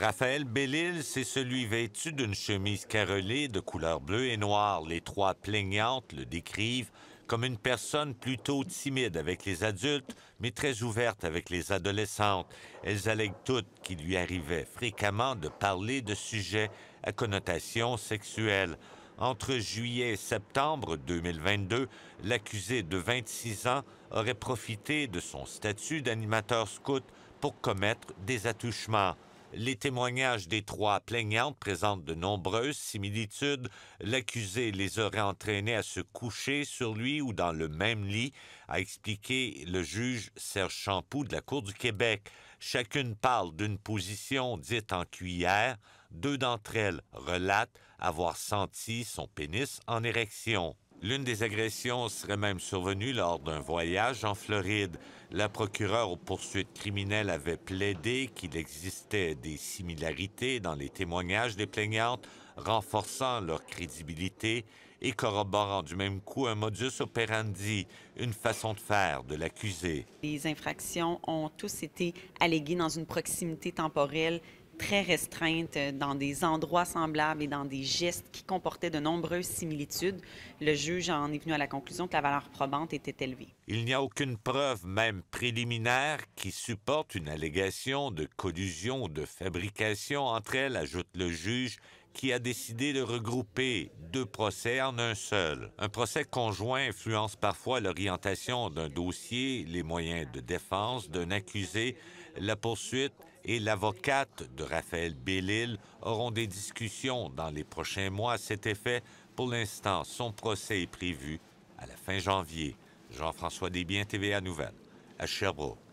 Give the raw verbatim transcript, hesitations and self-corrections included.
Raphaël Bélisle, c'est celui vêtu d'une chemise carrelée de couleur bleue et noire. Les trois plaignantes le décrivent comme une personne plutôt timide avec les adultes, mais très ouverte avec les adolescentes. Elles allèguent toutes qu'il lui arrivait fréquemment de parler de sujets à connotation sexuelle. Entre juillet et septembre deux mille vingt-deux, l'accusé de vingt-six ans aurait profité de son statut d'animateur scout pour commettre des attouchements. Les témoignages des trois plaignantes présentent de nombreuses similitudes. L'accusé les aurait entraînés à se coucher sur lui ou dans le même lit, a expliqué le juge Serge Champoux de la Cour du Québec. Chacune parle d'une position dite en cuillère. Deux d'entre elles relatent avoir senti son pénis en érection. L'une des agressions serait même survenue lors d'un voyage en Floride. La procureure aux poursuites criminelles avait plaidé qu'il existait des similarités dans les témoignages des plaignantes, renforçant leur crédibilité et corroborant du même coup un modus operandi, une façon de faire de l'accusé. Les infractions ont tous été alléguées dans une proximité temporelle très restreinte, dans des endroits semblables et dans des gestes qui comportaient de nombreuses similitudes. Le juge en est venu à la conclusion que la valeur probante était élevée. Il n'y a aucune preuve, même préliminaire, qui supporte une allégation de collusion ou de fabrication entre elles, ajoute le juge, qui a décidé de regrouper deux procès en un seul. Un procès conjoint influence parfois l'orientation d'un dossier, les moyens de défense d'un accusé, la poursuite et l'avocate de Raphaël Bélisle auront des discussions dans les prochains mois à cet effet. Pour l'instant, son procès est prévu à la fin janvier. Jean-François Desbiens, T V A Nouvelles, à Sherbrooke.